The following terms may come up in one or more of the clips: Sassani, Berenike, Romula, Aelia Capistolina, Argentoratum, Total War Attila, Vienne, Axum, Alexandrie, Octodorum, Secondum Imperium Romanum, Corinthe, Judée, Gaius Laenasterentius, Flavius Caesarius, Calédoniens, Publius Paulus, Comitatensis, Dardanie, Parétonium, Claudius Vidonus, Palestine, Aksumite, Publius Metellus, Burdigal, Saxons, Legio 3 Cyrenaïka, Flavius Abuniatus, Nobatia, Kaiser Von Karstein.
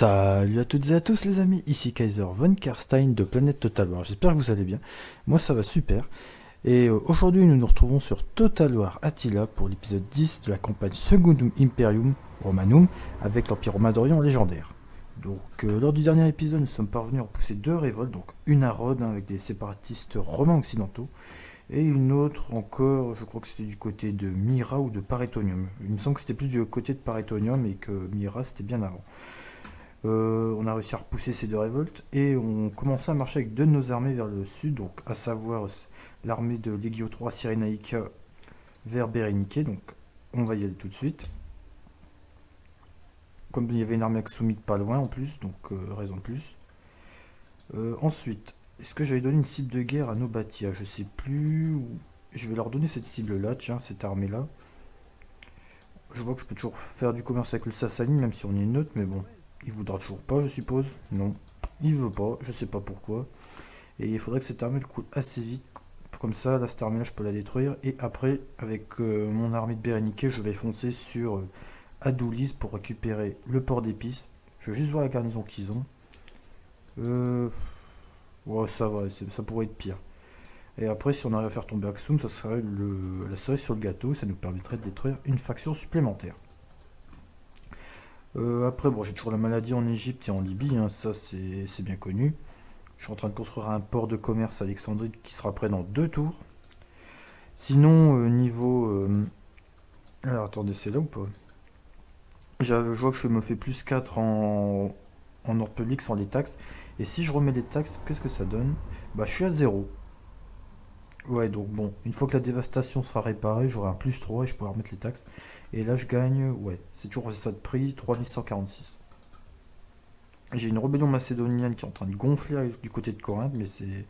Salut à toutes et à tous les amis, ici Kaiser Von Karstein de Planète Total War, j'espère que vous allez bien, moi ça va super. Et aujourd'hui nous nous retrouvons sur Total War Attila pour l'épisode 10 de la campagne Secondum Imperium Romanum avec l'Empire romain d'Orient légendaire. Donc lors du dernier épisode nous sommes parvenus à repousser deux révoltes, donc une à Rhodes avec des séparatistes romains occidentaux et une autre encore, je crois que c'était du côté de Myra ou de Parétonium. Il me semble que c'était plus du côté de Parétonium et que Myra c'était bien avant. On a réussi à repousser ces deux révoltes et on commençait à marcher avec deux de nos armées vers le sud, donc à savoir l'armée de Legio 3 Cyrenaïka vers Berenike, donc on va y aller tout de suite. Comme il y avait une armée Aksumite pas loin en plus, donc raison de plus. Ensuite, est-ce que j'avais donné une cible de guerre à Nobatia? Je sais plus, je vais leur donner cette cible là, tiens, cette armée là. Je vois que je peux toujours faire du commerce avec le Sassani même si on est neutre, mais bon. Il voudra toujours pas, je suppose. Non, il veut pas, je sais pas pourquoi. Et il faudrait que cette armée le coule assez vite. Comme ça, là, cette armée-là, je peux la détruire. Et après, avec mon armée de Berenike, je vais foncer sur Adoulis pour récupérer le port d'épices. Je vais juste voir la garnison qu'ils ont. Ouais, ça va, ça pourrait être pire. Et après, si on arrive à faire tomber Axum, ça serait la cerise sur le gâteau. Ça nous permettrait de détruire une faction supplémentaire. Après, bon, j'ai toujours la maladie en Égypte et en Libye, hein, ça c'est bien connu. Je suis en train de construire un port de commerce à Alexandrie qui sera prêt dans 2 tours. Sinon, niveau... Alors, attendez, c'est là ou pas? Je vois que je me fais plus 4 en ordre public sans les taxes. Et si je remets les taxes, qu'est-ce que ça donne? Bah, je suis à 0. Ouais, donc bon, une fois que la dévastation sera réparée, j'aurai un plus 3 et je pourrai remettre les taxes. Et là, je gagne, ouais, c'est toujours ça de prix, 3146. J'ai une rébellion macédonienne qui est en train de gonfler du côté de Corinthe, mais c'est...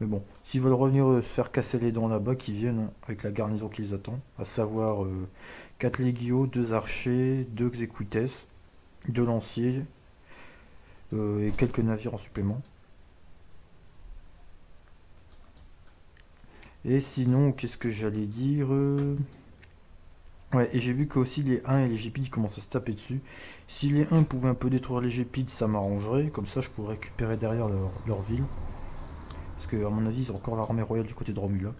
Mais bon, s'ils veulent revenir se faire casser les dents là-bas, qu'ils viennent avec la garnison qui les attend, à savoir 4 légios, 2 archers, 2 exécutes, 2 lanciers et quelques navires en supplément. Et sinon, qu'est-ce que j'allais dire? Ouais, et j'ai vu que aussi les 1 et les gépides commencent à se taper dessus. Si les 1 pouvaient un peu détruire les gépides, ça m'arrangerait. Comme ça, je pourrais récupérer derrière leur ville. Parce que, à mon avis, ils ont encore l'armée royale du côté de Romula.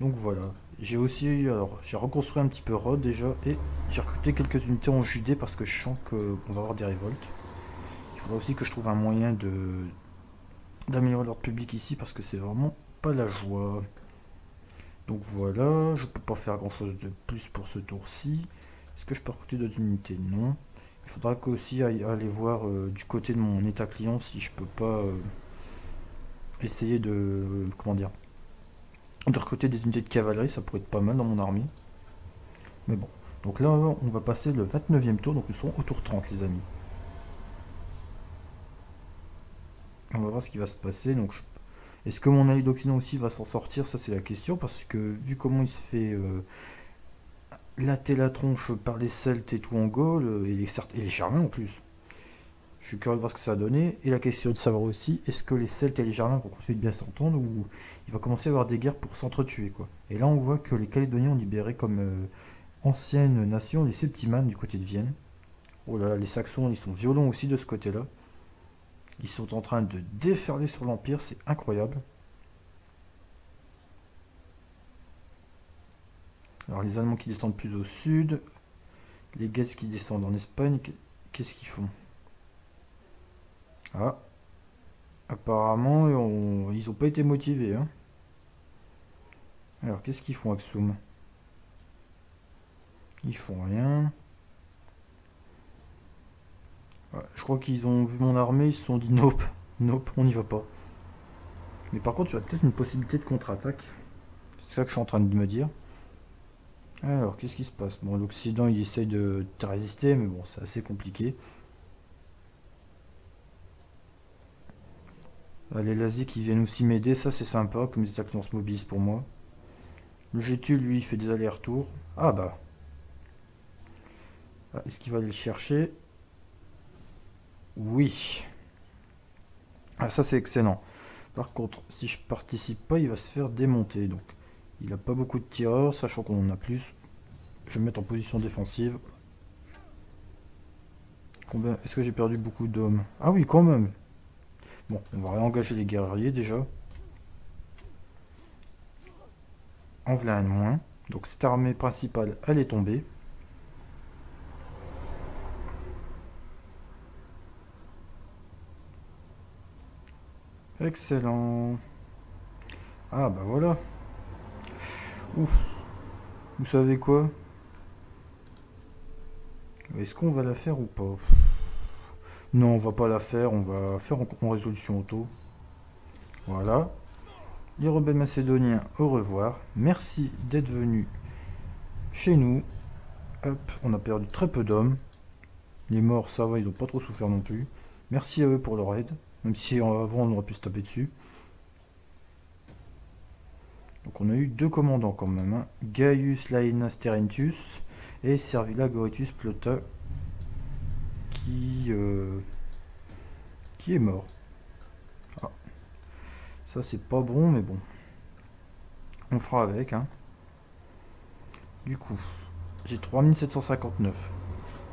Donc voilà. J'ai aussi, alors, j'ai reconstruit un petit peu Rhodes déjà. Et j'ai recruté quelques unités en Judée parce que je sens qu'on va avoir des révoltes. Il faudra aussi que je trouve un moyen d'améliorer l'ordre public ici parce que c'est vraiment pas la joie. Donc voilà, je peux pas faire grand chose de plus pour ce tour-ci. Est-ce que je peux recruter d'autres unités? Non. Il faudra qu'aussi aller voir du côté de mon état client si je peux pas essayer de... comment dire, de recruter des unités de cavalerie, ça pourrait être pas mal dans mon armée. Mais bon, donc là on va passer le 29e tour, donc nous serons au tour 30 les amis. On va voir ce qui va se passer, donc je... Est-ce que mon allié d'Occident aussi va s'en sortir? Ça c'est la question, parce que vu comment il se fait latter la tronche par les Celtes et tout en Gaule, et les Germains en plus. Je suis curieux de voir ce que ça va donner, et la question de savoir aussi, est-ce que les Celtes et les Germains vont continuer de bien s'entendre, ou il va commencer à avoir des guerres pour s'entretuer, quoi. Et là on voit que les Calédoniens ont libéré comme ancienne nation les Septimanes du côté de Vienne. Oh là là, les Saxons ils sont violents aussi de ce côté-là. Ils sont en train de déferler sur l'Empire, c'est incroyable. Alors les Allemands qui descendent plus au sud, les Guelfes qui descendent en Espagne, qu'est-ce qu'ils font? Ah, apparemment ils n'ont pas été motivés. Hein. Alors qu'est-ce qu'ils font Axum? Ils font rien. Je crois qu'ils ont vu mon armée, ils se sont dit nope, nope, on n'y va pas. Mais par contre, tu as peut-être une possibilité de contre-attaque. C'est ça que je suis en train de me dire. Alors, qu'est-ce qui se passe? Bon, l'Occident, il essaye de te résister, mais bon, c'est assez compliqué. Allez, l'Asie qui viennent aussi m'aider, ça c'est sympa, comme les attaques on se mobilise pour moi. Le Gétu, lui, il fait des allers-retours. Ah bah. Ah, est-ce qu'il va aller le chercher? Oui. Ah ça c'est excellent. Par contre, si je participe pas, il va se faire démonter. Donc, il n'a pas beaucoup de tireurs, sachant qu'on en a plus. Je vais me mettre en position défensive. Combien est-ce que j'ai perdu beaucoup d'hommes? Ah oui, quand même. Bon, on va réengager les guerriers déjà. En voilà un de moins. Donc cette armée principale, elle est tombée. Excellent. Ah bah voilà. Ouf. Vous savez quoi? Est-ce qu'on va la faire ou pas? Non, on va pas la faire. On va faire en résolution auto. Voilà. Les rebelles macédoniens, au revoir. Merci d'être venus chez nous. Hop, on a perdu très peu d'hommes. Les morts, ça va, ils ont pas trop souffert non plus. Merci à eux pour leur aide. Même si avant, on aurait pu se taper dessus. Donc on a eu deux commandants quand même. Hein. Gaius Laenasterentius et Servilla Goritus Plota qui est mort. Ah. Ça c'est pas bon, mais bon. On fera avec. Hein. Du coup, j'ai 3759.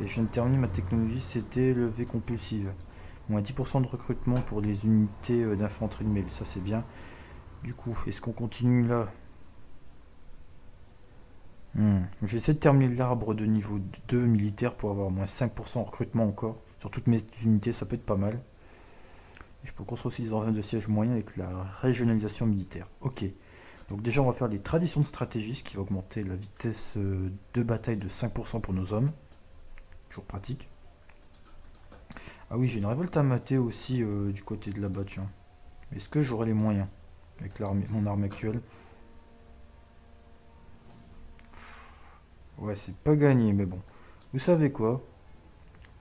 Et je viens de terminer ma technologie, c'était levée compulsive. Moins 10% de recrutement pour les unités d'infanterie de mêlée, ça c'est bien. Du coup, est-ce qu'on continue là? J'essaie de terminer l'arbre de niveau 2 militaire pour avoir moins 5% en recrutement encore. Sur toutes mes unités, ça peut être pas mal. Et je peux construire aussi des engins de siège moyens avec la régionalisation militaire. Ok. Donc déjà, on va faire des traditions de stratégie, ce qui va augmenter la vitesse de bataille de 5% pour nos hommes. Toujours pratique. Ah oui, j'ai une révolte à mater aussi du côté de la batch. Hein. Est-ce que j'aurai les moyens avec mon armée actuelle? Ouais, c'est pas gagné, mais bon. Vous savez quoi?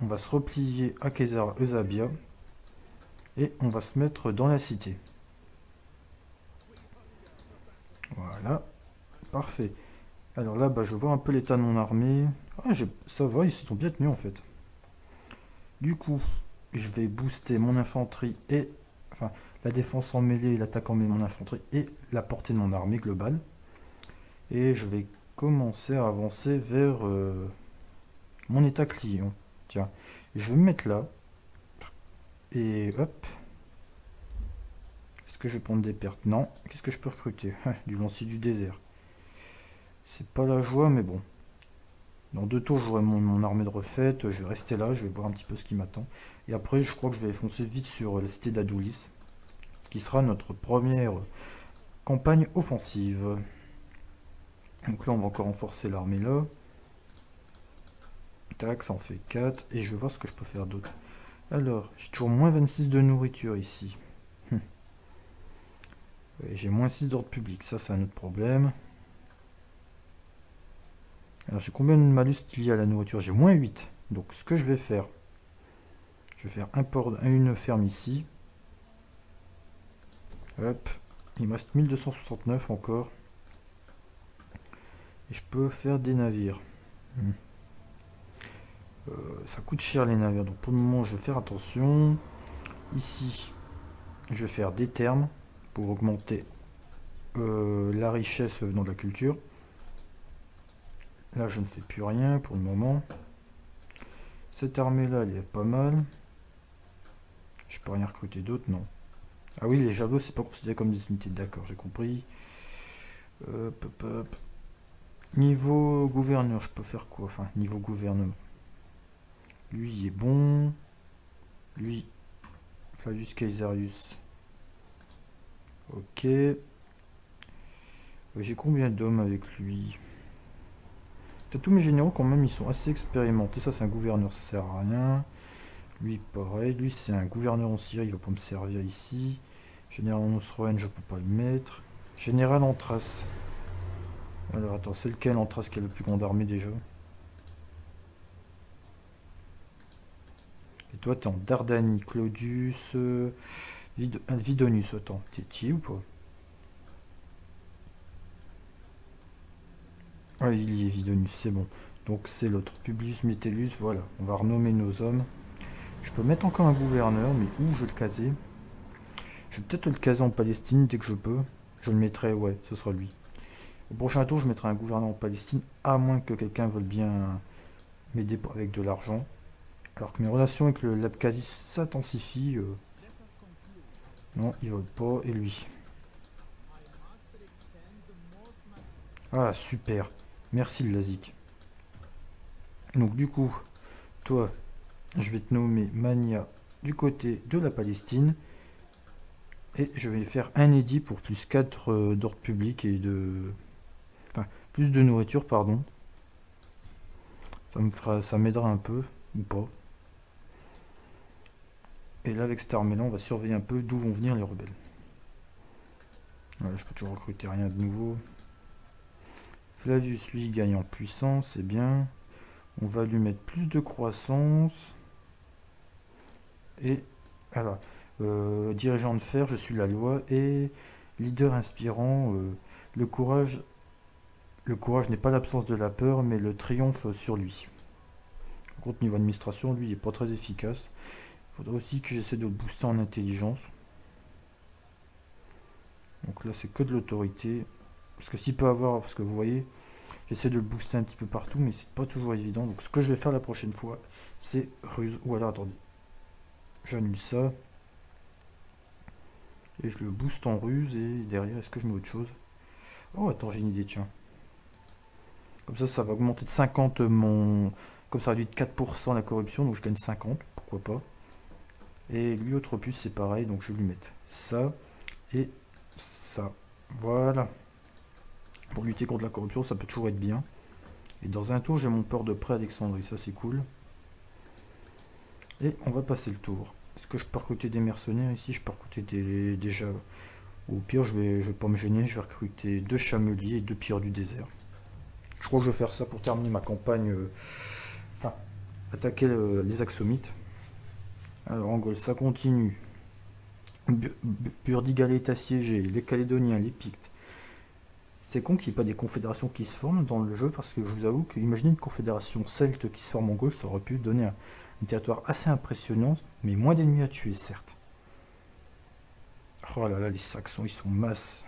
On va se replier à Caesarea Eusebia. Et on va se mettre dans la cité. Voilà. Parfait. Alors là, bah, je vois un peu l'état de mon armée. Ah, ça va, ils se sont bien tenus en fait. Du coup, je vais booster mon infanterie et... Enfin, la défense en mêlée, l'attaque en mêlée, mon infanterie et la portée de mon armée globale. Et je vais commencer à avancer vers mon état client. Tiens, je vais me mettre là. Et hop. Est-ce que je vais prendre des pertes? Non. Qu'est-ce que je peux recruter? Du lancier du désert. C'est pas la joie, mais bon. Dans 2 tours, j'aurai mon armée de refaite. Je vais rester là, je vais voir un petit peu ce qui m'attend. Et après, je crois que je vais foncer vite sur la cité d'Adoulis. Ce qui sera notre première campagne offensive. Donc là, on va encore renforcer l'armée là. Tac, ça en fait 4. Et je vais voir ce que je peux faire d'autre. Alors, j'ai toujours moins 26 de nourriture ici. Et j'ai moins 6 d'ordre public. Ça, c'est un autre problème. Alors j'ai combien de malus liés à la nourriture? J'ai moins 8. Donc ce que je vais faire, je vais faire une ferme ici. Hop, il me reste 1269 encore. Et je peux faire des navires. Ça coûte cher les navires, donc pour le moment je vais faire attention. Ici, je vais faire des thermes pour augmenter la richesse dans la culture. Là, je ne fais plus rien pour le moment. Cette armée-là, elle est pas mal. Je peux rien recruter d'autre, non. Ah oui, les javelots, c'est pas considéré comme des unités. D'accord, j'ai compris. Hop, hop, hop. Niveau gouverneur, je peux faire quoi? Enfin, niveau gouverneur. Lui, il est bon. Lui, Flavius Caesarius. Ok. J'ai combien d'hommes avec lui? Tous mes généraux quand même, ils sont assez expérimentés. Ça c'est un gouverneur, ça sert à rien. Lui pareil, lui c'est un gouverneur en Syrie, il va pas me servir ici. Général en Osroène, je peux pas le mettre. Général en Thrace. Alors attends, c'est lequel en Thrace qui a la plus grande armée déjà? Et toi t'es en Dardanie, Claudius Vidonus, attends, t'es qui ou pas? Ah, il y est Vidonus, c'est bon. Donc c'est l'autre, Publius Metellus, voilà. On va renommer nos hommes. Je peux mettre encore un gouverneur, mais où je vais le caser? Je vais peut-être le caser en Palestine dès que je peux. Je le mettrai, ouais, ce sera lui. Au prochain tour, je mettrai un gouverneur en Palestine, à moins que quelqu'un veuille bien m'aider avec de l'argent. Alors que mes relations avec l'Abkhazie s'intensifient. Non, il vote pas. Et lui. Ah, super. Merci, Lazik. Donc, du coup, toi, je vais te nommer Mania du côté de la Palestine. Et je vais faire un édit pour plus 4 d'ordre public et de... Enfin, plus de nourriture, pardon. Ça me fera, ça m'aidera un peu, ou pas. Et là, avec cette armée-là, on va surveiller un peu d'où vont venir les rebelles. Ouais, je peux toujours recruter rien de nouveau. Flavius, lui, gagne en puissance, c'est bien. On va lui mettre plus de croissance. Et, alors, dirigeant de fer, je suis la loi. Et leader inspirant, le courage... Le courage n'est pas l'absence de la peur, mais le triomphe sur lui. Par contre, niveau administration, lui, il n'est pas très efficace. Il faudrait aussi que j'essaie de booster en intelligence. Donc là, c'est que de l'autorité. Parce que s'il peut avoir, parce que vous voyez, j'essaie de le booster un petit peu partout, mais c'est pas toujours évident. Donc ce que je vais faire la prochaine fois, c'est ruse. Ou alors, attendez, j'annule ça. Et je le booste en ruse, et derrière, est-ce que je mets autre chose? Oh, attends, j'ai une idée, tiens. Comme ça, ça va augmenter de 50 mon... Comme ça réduit de 4% la corruption, donc je gagne 50, pourquoi pas. Et lui, autre puce, c'est pareil, donc je vais lui mettre ça et ça. Voilà. Pour lutter contre la corruption, ça peut toujours être bien. Et dans un tour, j'ai mon port de prêt Alexandrie, ça c'est cool. Et on va passer le tour. Est-ce que je peux recruter des mercenaires ici? Je peux recruter des... déjà. Au pire, je vais pas me gêner, je vais recruter 2 chameliers et 2 pilleurs du désert. Je crois que je vais faire ça pour terminer ma campagne, enfin, attaquer les Aksumites. Alors, en Gaule, ça continue. Burdigal est assiégé, les Calédoniens, les Pictes. C'est con qu'il n'y ait pas des confédérations qui se forment dans le jeu, parce que je vous avoue qu'imaginez une confédération celte qui se forme en Gaule, ça aurait pu donner un territoire assez impressionnant, mais moins d'ennemis à tuer, certes. Oh là là, les Saxons, ils sont masses.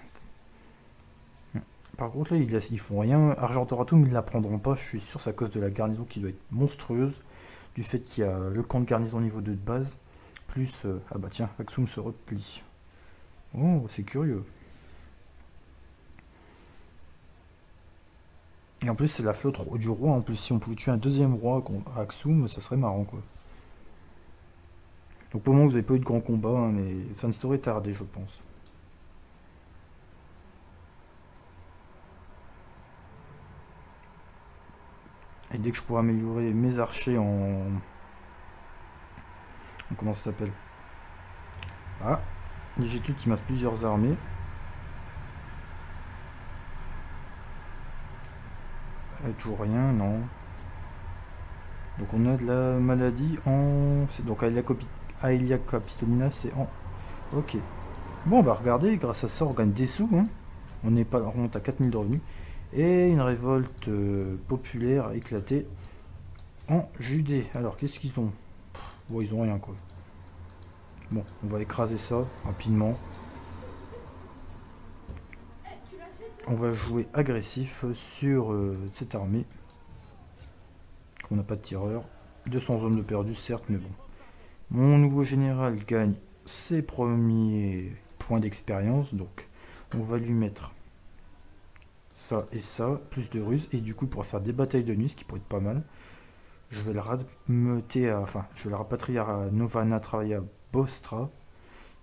Par contre, là, ils font rien. Argentoratum, ils ne la prendront pas. Je suis sûr, c'est à cause de la garnison qui doit être monstrueuse. Du fait qu'il y a le camp de garnison niveau 2 de base. Plus, ah bah tiens, Axum se replie. Oh, c'est curieux. Et en plus, c'est la flotte du roi. En plus, si on pouvait tuer un deuxième roi à Axum, ça serait marrant, quoi. Donc, pour le moment, vous n'avez pas eu de grand combat, hein, mais ça ne saurait tarder, je pense. Et dès que je pourrai améliorer mes archers en comment ça s'appelle? Ah, j'ai tout qui masse plusieurs armées. Et toujours rien, non. Donc on a de la maladie en... Donc Aelia Capistolina, c'est en... Ok. Bon, bah regardez, grâce à ça, on gagne des sous. Hein. On est pas... On remonte à 4000 de revenus. Et une révolte populaire a éclaté en Judée. Alors, qu'est-ce qu'ils ont? Bon, ils ont rien, quoi. Bon, on va écraser ça rapidement. On va jouer agressif sur cette armée. On n'a pas de tireur. 200 hommes de perdu, certes, mais bon. Mon nouveau général gagne ses premiers points d'expérience. Donc, on va lui mettre... ça et ça, plus de ruse, et du coup il pourra faire des batailles de nuit, ce qui pourrait être pas mal. Je vais la rapatrier à Novana, travailler à Bostra,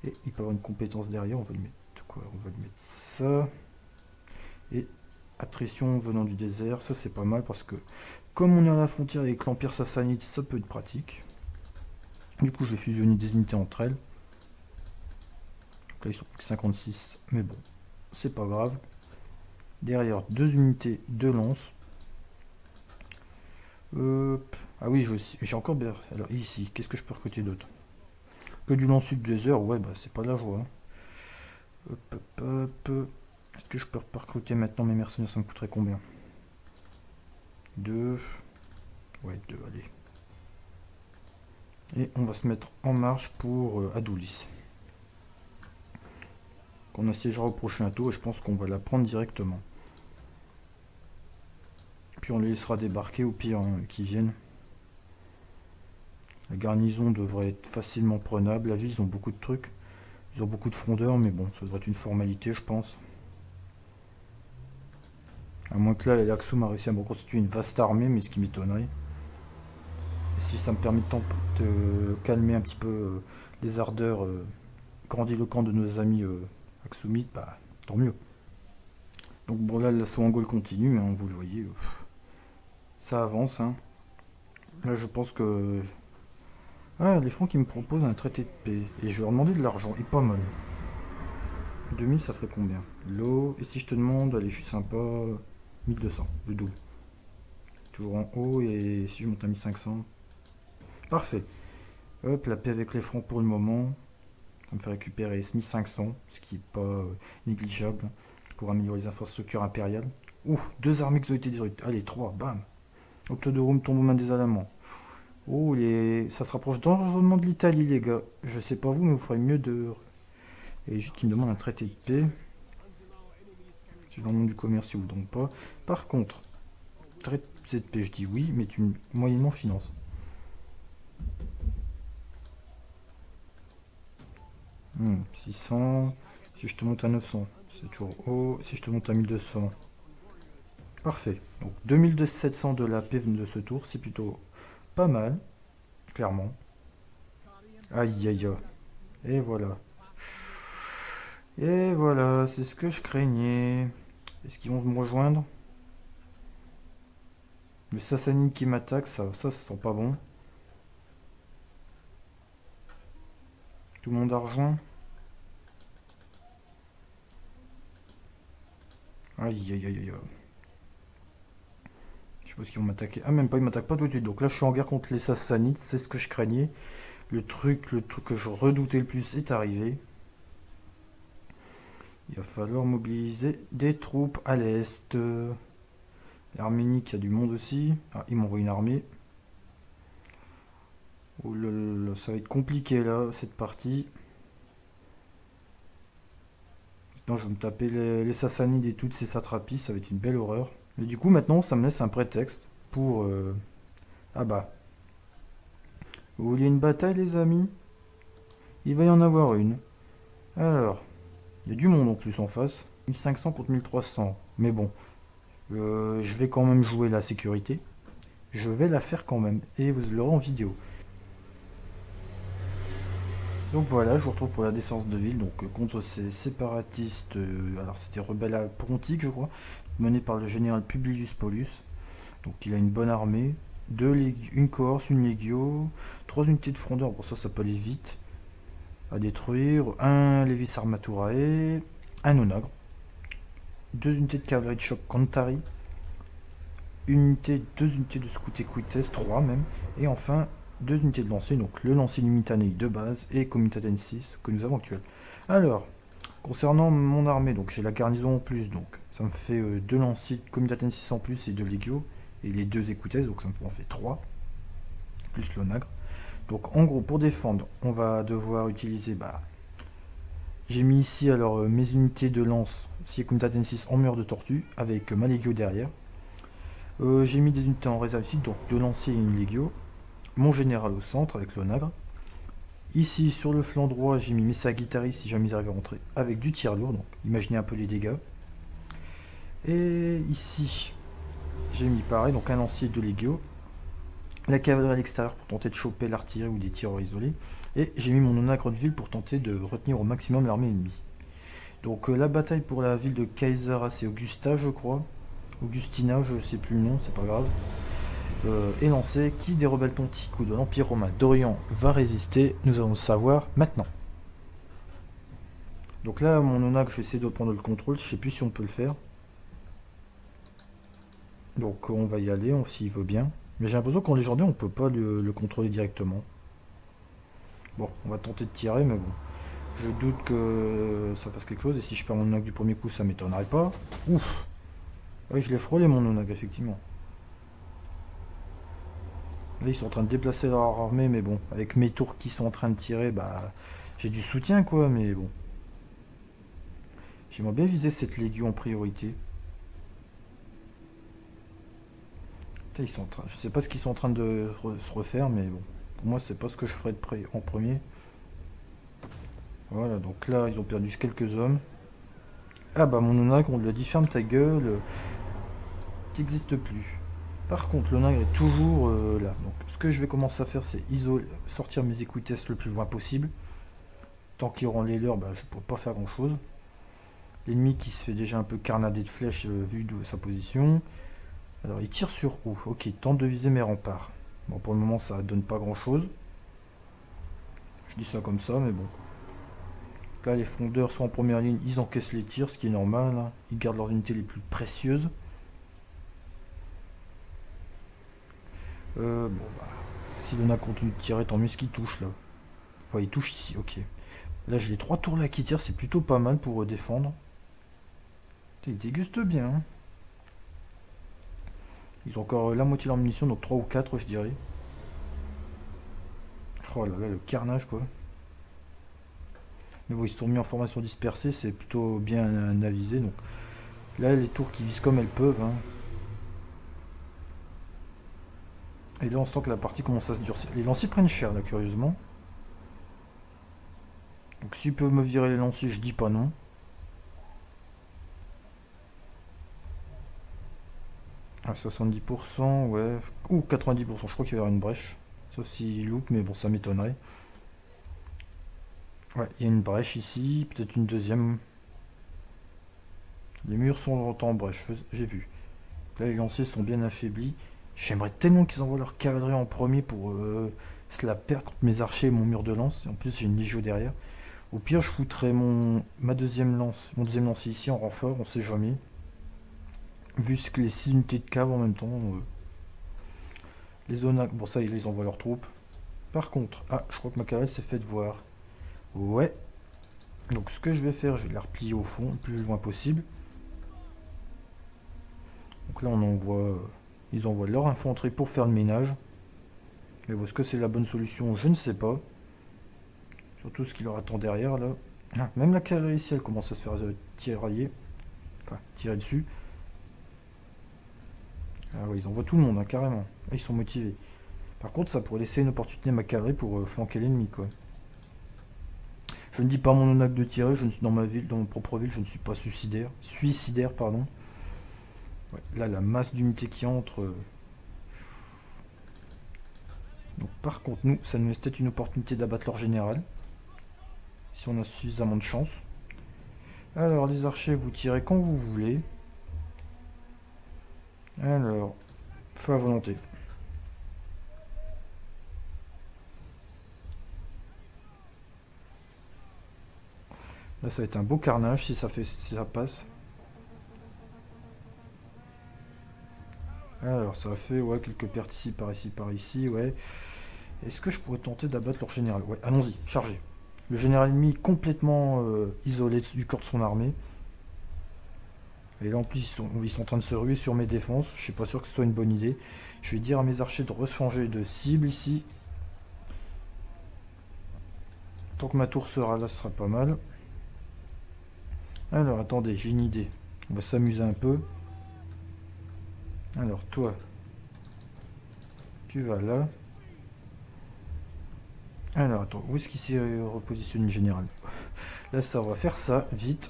et il peut avoir une compétence derrière. On va lui mettre quoi? On va lui mettre ça, et attrition venant du désert, ça c'est pas mal, parce que comme on est à la frontière avec l'Empire sassanide, ça peut être pratique. Du coup je vais fusionner des unités entre elles. Donc là ils sont plus que 56, mais bon, c'est pas grave. Derrière, 2 unités de lance. Ah oui, j'ai encore... Alors ici, qu'est-ce que je peux recruter d'autre? Que du lance sud des heures, ouais, bah c'est pas de la joie. Hein. Est-ce que je peux recruter maintenant mes mercenaires? Ça me coûterait combien? 2. Ouais, 2, allez. Et on va se mettre en marche pour Adoulis. Qu'on assiégera au prochain tour, et je pense qu'on va la prendre directement. Puis on les laissera débarquer, au pire, hein, qu'ils viennent. La garnison devrait être facilement prenable. La ville, ils ont beaucoup de trucs. Ils ont beaucoup de frondeurs, mais bon, ça devrait être une formalité, je pense. À moins que là, l'Axum a réussi à me reconstituer une vaste armée, mais ce qui m'étonnerait. Et si ça me permet de calmer un petit peu les ardeurs grandiloquentes de nos amis Aksumites, bah, tant mieux. Donc bon, là, l'assaut angol continue, hein, vous le voyez. Ça avance, hein. Là, je pense que... Ah, les Francs qui me proposent un traité de paix. Et je vais leur demander de l'argent, et pas mal. 2000, ça ferait combien? L'eau, et si je te demande, allez, je suis sympa, 1200, le double. Toujours en haut, et si je monte à 1500. Parfait. Hop, la paix avec les Francs pour le moment. Ça me fait récupérer 1500, ce qui n'est pas négligeable, pour améliorer les infrastructures impériales. Ouh, deux armées qui ont été détruites. Allez, 3, bam. Octodorum tombe aux mains des Alamans. Oh, ça se rapproche dangereusement de l'Italie, les gars. Je sais pas vous, mais vous ferez mieux de... Et juste qui me demande un traité de paix. C'est dans le monde du commerce, si vous donc pas. Par contre, traité de paix, je dis oui, mais tu moyennement finances. Hmm, 600. Si je te monte à 900, c'est toujours haut. Si je te monte à 1200. Parfait. Donc 2700 de la paix de ce tour, c'est plutôt... pas mal, clairement. Aïe aïe aïe. Et voilà. Et voilà, c'est ce que je craignais. Est-ce qu'ils vont me rejoindre? Le Sassani qui m'attaque, ça sent pas bon. Tout le monde a rejoint. Aïe aïe aïe aïe. Je pense qu'ils vont m'attaquer. Ah, même pas, ils m'attaquent pas tout de suite. Donc là, je suis en guerre contre les Sassanides. C'est ce que je craignais. Le truc que je redoutais le plus est arrivé. Il va falloir mobiliser des troupes à l'est. L'Arménie qui a du monde aussi. Ah, ils m'envoient une armée. Oh là là, ça va être compliqué là, cette partie. Maintenant, je vais me taper les Sassanides et toutes ces satrapies. Ça va être une belle horreur. Et du coup, maintenant, ça me laisse un prétexte pour... Ah bah. Vous voulez une bataille, les amis? Il va y en avoir une. Alors, il y a du monde en plus en face. 1500 contre 1300. Mais bon, je vais quand même jouer la sécurité. Je vais la faire quand même. Et vous l'aurez en vidéo. Donc voilà, je vous retrouve pour la défense de ville. Donc contre ces séparatistes... alors c'était rebelle à Pontique, je crois. Mené par le général Publius Paulus. Donc il a une bonne armée, une cohorte, une légio, 3 unités de frondeurs, bon ça peut aller vite à détruire, un Levis Armaturae, un onagre, 2 unités de cavalerie de choc Cantari, 2 unités de scout equites, 3 même, et enfin 2 unités de lancer, donc le lancer Lumitanei de base et Comitatensis que nous avons actuel. Alors, concernant mon armée, donc j'ai la garnison en plus, donc ça me fait 2 lanciers de Comitatensis en plus et 2 Legio, et les 2 écoutaises, donc ça me fait 3, plus l'onagre. Donc en gros, pour défendre, on va devoir utiliser, bah, j'ai mis ici alors mes unités de lance, si Comitatensis en mur de tortue, avec ma Legio derrière. J'ai mis des unités en réserve ici, donc 2 lanciers et une Legio, mon général au centre avec l'onagre. Ici, sur le flanc droit, j'ai mis mes Sagittaris, si jamais ils arrivent à rentrer, avec du tir lourd, donc imaginez un peu les dégâts. Et ici, j'ai mis pareil, donc un lancier de Légio, la cavalerie à l'extérieur pour tenter de choper l'artillerie ou des tireurs isolés, et j'ai mis mon onagre de ville pour tenter de retenir au maximum l'armée ennemie. Donc la bataille pour la ville de Caesarea, c'est Augusta, je crois, Augustina, je sais plus le nom, c'est pas grave, est lancée. Qui des rebelles pontiques ou de l'Empire romain d'Orient va résister? Nous allons le savoir maintenant. Donc là, mon onagre, je vais essayer de prendre le contrôle, je sais plus si on peut le faire. Donc on va y aller, s'il veut bien. Mais j'ai l'impression qu'en légendaire, on ne peut pas le contrôler directement. Bon, on va tenter de tirer, mais bon. Je doute que ça fasse quelque chose. Et si je perds mon onagre du premier coup, ça m'étonnerait pas. Ouf! Oui, je l'ai frôlé, mon onagre, effectivement. Là, ils sont en train de déplacer leur armée, mais bon. Avec mes tours qui sont en train de tirer, bah... j'ai du soutien, quoi, mais bon. J'aimerais bien viser cette légion en priorité. Ils sont en train, je sais pas ce qu'ils sont en train de se refaire, mais bon. Moi, c'est pas ce que je ferais en premier. Voilà, donc là, ils ont perdu quelques hommes. Ah bah, mon onagre, on l'a dit, ferme ta gueule. T'existes plus. Par contre, l'onagre est toujours là. Donc, ce que je vais commencer à faire, c'est isoler, sortir mes équites le plus loin possible. Tant qu'ils auront les leurs, bah, je ne pourrai pas faire grand-chose. L'ennemi qui se fait déjà un peu carnader de flèches vu de sa position. Alors, il tire sur où? Ok, tente de viser mes remparts. Bon, pour le moment, ça ne donne pas grand-chose. Je dis ça comme ça, mais bon. Là, les frondeurs sont en première ligne. Ils encaissent les tirs, ce qui est normal. Hein. Ils gardent leurs unités les plus précieuses. Bon, bah, si l'on a continué de tirer, tant mieux. Ce qui touche, là. Enfin, il touche ici, ok. Là, j'ai les trois tours là qui tirent. C'est plutôt pas mal pour défendre. Ils dégustent bien. Hein. Ils ont encore la moitié de leur munition, donc 3 ou 4, je dirais. Oh là là, le carnage, quoi. Mais bon, ils se sont mis en formation dispersée, c'est plutôt bien avisé. Donc là, les tours qui visent comme elles peuvent. Hein. Et là, on sent que la partie commence à se durcir. Les lanciers prennent cher, là, curieusement. Donc s'ils peuvent me virer les lanciers, je dis pas non. À 70%, ouais, ou 90%, je crois qu'il va y avoir une brèche, sauf s'il loupe, mais bon, ça m'étonnerait. Ouais, il y a une brèche ici, peut-être une deuxième. Les murs sont longtemps en brèche, j'ai vu. Là, les lanciers sont bien affaiblis. J'aimerais tellement qu'ils envoient leur cavalerie en premier pour se la perdre contre mes archers et mon mur de lance. Et en plus, j'ai une Legio derrière. Au pire, je foutrais mon deuxième lancier ici en renfort, on sait jamais. Vu ce que les 6 unités de cave en même temps. Les zones. Bon, ça, ils envoient leurs troupes. Par contre, ah, je crois que ma cavalerie s'est faite voir. Ouais. Donc, ce que je vais faire, je vais la replier au fond, le plus loin possible. Donc là, on envoie. Ils envoient leur infanterie pour faire le ménage. Mais bon, est-ce que c'est la bonne solution? Je ne sais pas. Surtout ce qui leur attend derrière, là. Ah, même la cavalerie ici, elle commence à se faire tirailler. Enfin, tirer dessus. Ah ouais, ils envoient tout le monde, hein, carrément. Là, ils sont motivés. Par contre, ça pourrait laisser une opportunité à ma cavalerie pour flanquer l'ennemi, quoi. Je ne dis pas mon onagre de tirer, je ne suis dans ma ville, dans mon propre ville, je ne suis pas suicidaire. Suicidaire, pardon. Ouais, là, la masse d'unités qui entre. Donc, par contre, nous, ça nous laisse peut-être une opportunité d'abattre leur général. Si on a suffisamment de chance. Alors, les archers, vous tirez quand vous voulez. Alors, feu à volonté. Là, ça va être un beau carnage si ça passe. Alors, ça fait ouais, quelques pertes ici, par ici, par ici, ouais. Est-ce que je pourrais tenter d'abattre leur général? Ouais, allons-y, chargez. Le général ennemi complètement isolé du corps de son armée. Et là en plus ils sont en train de se ruer sur mes défenses. Je suis pas sûr que ce soit une bonne idée. Je vais dire à mes archers de rechanger de cible ici. Tant que ma tour sera là, ce sera pas mal. Alors attendez, j'ai une idée. On va s'amuser un peu. Alors toi, tu vas là. Alors attends, où est-ce qu'il s'est repositionné le général? Là ça va faire ça, vite.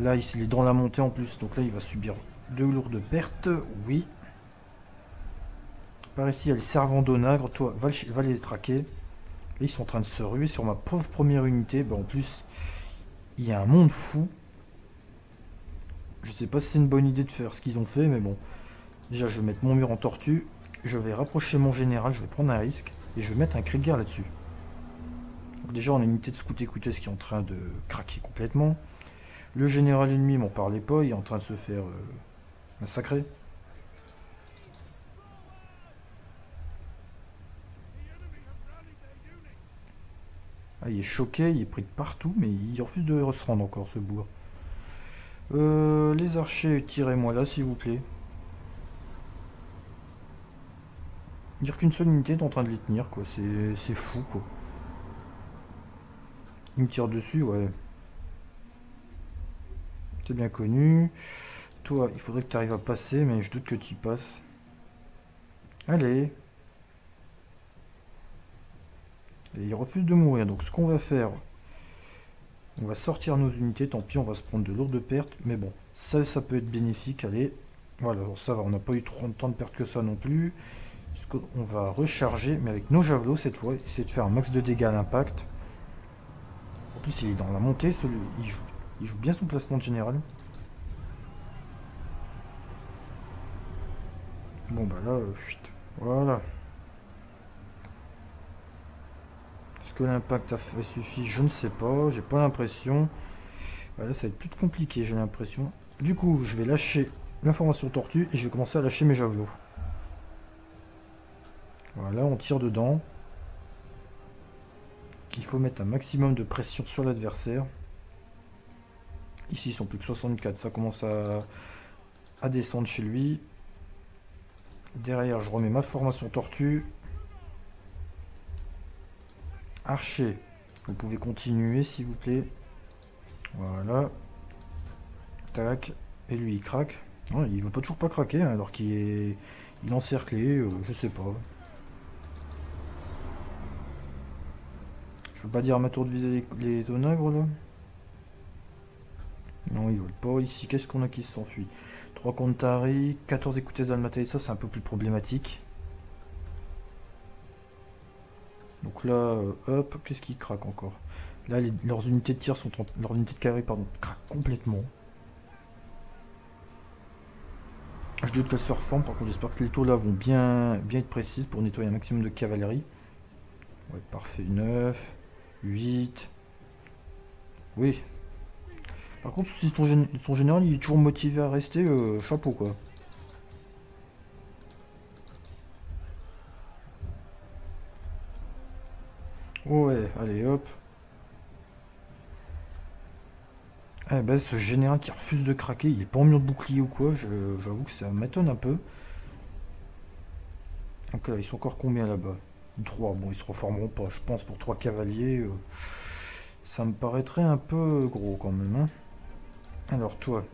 Là, il est dans la montée en plus, donc là, il va subir de lourdes pertes, oui. Par ici, il y a les servants d'onagre, toi, va les traquer. Là, ils sont en train de se ruer sur ma pauvre première unité. Ben, en plus, il y a un monde fou. Je sais pas si c'est une bonne idée de faire ce qu'ils ont fait, mais bon. Déjà, je vais mettre mon mur en tortue, je vais rapprocher mon général, je vais prendre un risque, et je vais mettre un cri de guerre là-dessus. Déjà, on a une unité de scout-écoutés qui est en train de craquer complètement. Le général ennemi m'en parlait pas, il est en train de se faire massacrer. Ah, il est choqué, il est pris de partout, mais il refuse de se rendre encore, ce bourg. Les archers, tirez-moi là, s'il vous plaît. Dire qu'une seule unité est en train de les tenir, quoi, c'est fou, quoi. Il me tire dessus, ouais. C'est bien connu. Toi, il faudrait que tu arrives à passer, mais je doute que tu y passes. Allez. Et ils refusent de mourir. Donc ce qu'on va faire, on va sortir nos unités. Tant pis, on va se prendre de lourdes pertes. Mais bon, ça peut être bénéfique. Allez, voilà, bon, ça va. On n'a pas eu trop de temps de perte que ça non plus. On va recharger, mais avec nos javelots cette fois. Essayer de faire un max de dégâts à l'impact. En plus, il est dans la montée. Il joue bien son placement de général. Bon bah là, chut, voilà. Est-ce que l'impact a fait suffit? Je ne sais pas, j'ai pas l'impression. Voilà, ça va être plus compliqué, j'ai l'impression. Du coup, je vais lâcher l'information tortue et je vais commencer à lâcher mes javelots. Voilà, on tire dedans. Il faut mettre un maximum de pression sur l'adversaire. Ici, ils sont plus que 64, ça commence à descendre chez lui. Derrière, je remets ma formation tortue. Archer, vous pouvez continuer s'il vous plaît. Voilà. Tac. Et lui, il craque. Non, il veut pas toujours pas craquer, hein, alors qu'il est encerclé, je sais pas. Je peux pas dire à ma tour de viser les onagres, là. Non, ils veulent pas. Ici, qu'est-ce qu'on a qui s'enfuit? 3 Contari, 14 écoutez Almataï, ça c'est un peu plus problématique. Donc là, hop, qu'est-ce qui craque encore? Là, leurs unités de tir sont en, leurs unités de cavalerie, pardon, craquent complètement. Je doute qu'elles se reforment, par contre j'espère que les tours là vont bien être précises pour nettoyer un maximum de cavalerie. Ouais, parfait, 9, 8, oui. Par contre, si son général il est toujours motivé à rester, chapeau quoi. Ouais, allez hop. Eh ben ce général qui refuse de craquer, il est pas en mur de bouclier ou quoi, j'avoue que ça m'étonne un peu. Donc là, ils sont encore combien là-bas? 3, bon ils se reformeront pas, je pense pour 3 cavaliers. Ça me paraîtrait un peu gros quand même. Hein. Alors toi,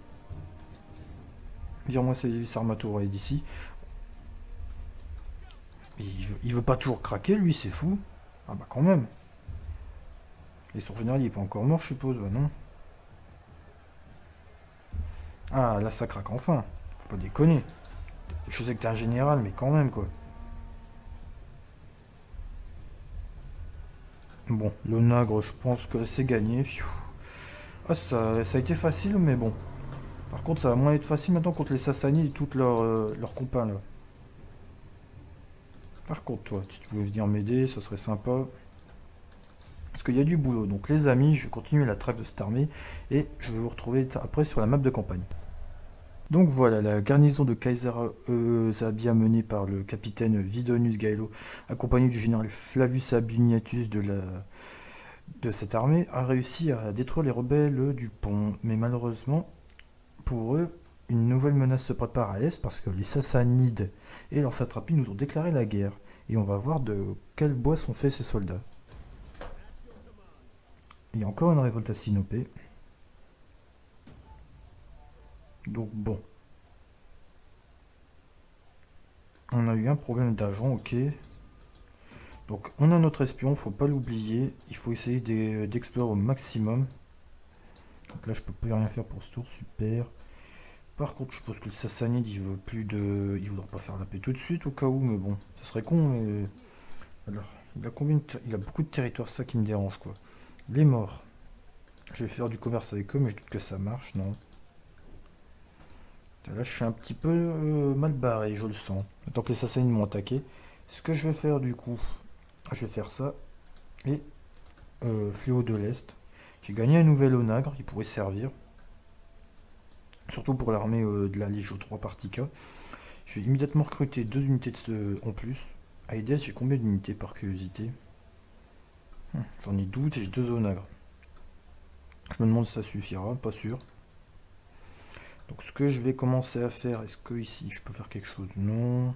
vire-moi ces armateurs et d'ici. Il veut pas toujours craquer lui, c'est fou. Ah bah quand même. Et son général il est pas encore mort je suppose, bah non. Ah là ça craque enfin, faut pas déconner. Je sais que t'es un général mais quand même quoi. Bon, l'onagre je pense que c'est gagné. Ah, ça a été facile mais bon. Par contre ça va moins être facile maintenant contre les Sassani et toutes leurs copains là. Par contre toi, si tu pouvais venir m'aider, ça serait sympa. Parce qu'il y a du boulot. Donc les amis, je vais continuer la traque de cette armée. Et je vais vous retrouver après sur la map de campagne. Donc voilà, la garnison de Caesarea Eusebia menée par le capitaine Vidonus Gaelo, accompagné du général Flavius Abuniatus de cette armée, a réussi à détruire les rebelles du pont. Mais malheureusement, pour eux, une nouvelle menace se prépare à l'est parce que les Sassanides et leurs satrapies nous ont déclaré la guerre. Et on va voir de quel bois sont faits ces soldats. Il y a encore une révolte à Sinopée. Donc bon. On a eu un problème d'agent, ok. Donc on a notre espion, faut pas l'oublier. Il faut essayer d'explorer au maximum. Donc là je peux plus rien faire pour ce tour, super. Par contre, je pense que le Sassanide, il veut plus de... Il voudra pas faire la paix tout de suite, au cas où, mais bon, ça serait con, mais... Alors, il a combien de... Il a beaucoup de territoires, ça qui me dérange, quoi. Les morts. Je vais faire du commerce avec eux, mais je doute que ça marche, non. Là, je suis un petit peu mal barré, je le sens. Tant que les Sassanides m'ont attaqué. Ce que je vais faire, du coup... Je vais faire ça. Et... Fléau de l'Est. J'ai gagné un nouvel onagre, il pourrait servir. Surtout pour l'armée de la Légio 3 Partica. J'ai immédiatement recruté 2 unités en plus. À Edes, j'ai combien d'unités par curiosité? J'en ai 12 et j'ai 2 onagres. Je me demande si ça suffira, pas sûr. Donc ce que je vais commencer à faire, est-ce que ici je peux faire quelque chose? Non.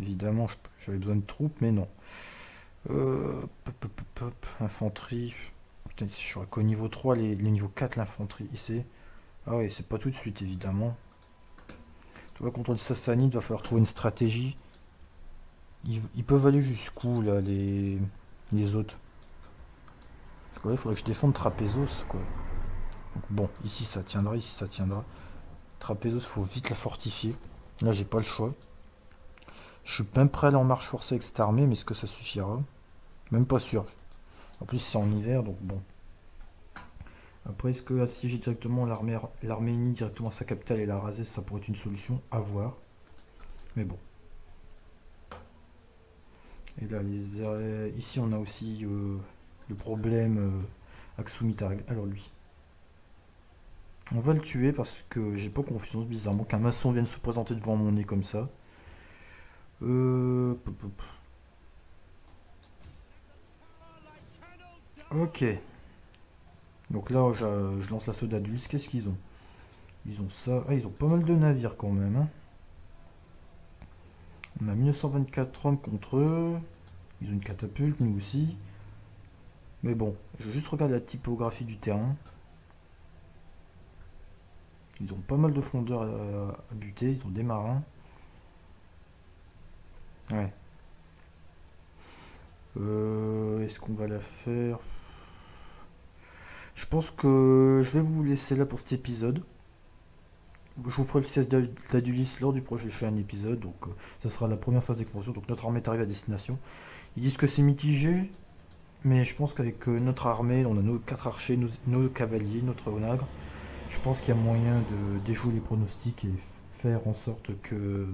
Évidemment, j'avais besoin de troupes, mais non. Infanterie... Putain, je serais qu'au niveau 3, les niveaux 4, l'infanterie, ici. Ah oui, c'est pas tout de suite, évidemment. Tu vois, contre le Sassanide, il va falloir trouver une stratégie. Ils peuvent aller jusqu'où, là, les autres? Parce que là, il faudrait que je défende Trapezos, quoi. Donc, bon, ici, ça tiendra, ici, ça tiendra. Trapezos, faut vite la fortifier. Là, j'ai pas le choix. Je suis même prêt à aller en marche forcée avec cette armée, mais est-ce que ça suffira? Même pas sûr. En plus, c'est en hiver, donc bon. Après, est-ce que assiéger directement l'armée unie directement à sa capitale et la raser, ça pourrait être une solution à voir. Mais bon. Et là, ici, on a aussi le problème Aksumite. Alors lui, on va le tuer parce que j'ai pas confiance, bizarrement, qu'un maçon vienne se présenter devant mon nez comme ça. Ok. Donc là, je lance l'assaut d'Adoulis. Qu'est-ce qu'ils ont? Ils ont ça. Ah, ils ont pas mal de navires quand même. Hein. On a 1924 hommes contre eux. Ils ont une catapulte, nous aussi. Mais bon, je vais juste regarder la typographie du terrain. Ils ont pas mal de frondeurs à buter. Ils ont des marins. Ouais. Est-ce qu'on va la faire? Je pense que je vais vous laisser là pour cet épisode. Je vous ferai le siège d'Adoulis lors du prochain épisode. Donc, ça sera la première phase d'expansion. Donc, notre armée est arrivée à destination. Ils disent que c'est mitigé. Mais je pense qu'avec notre armée, on a nos 4 archers, nos cavaliers, notre onagre. Je pense qu'il y a moyen de déjouer les pronostics et faire en sorte que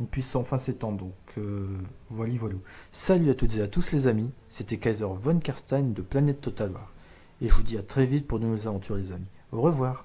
on puisse enfin s'étendre. Donc, voilà, voilà. Salut à toutes et à tous les amis. C'était Kaiser Von Karstein de Planète Total War. Et je vous dis à très vite pour de nouvelles aventures les amis. Au revoir.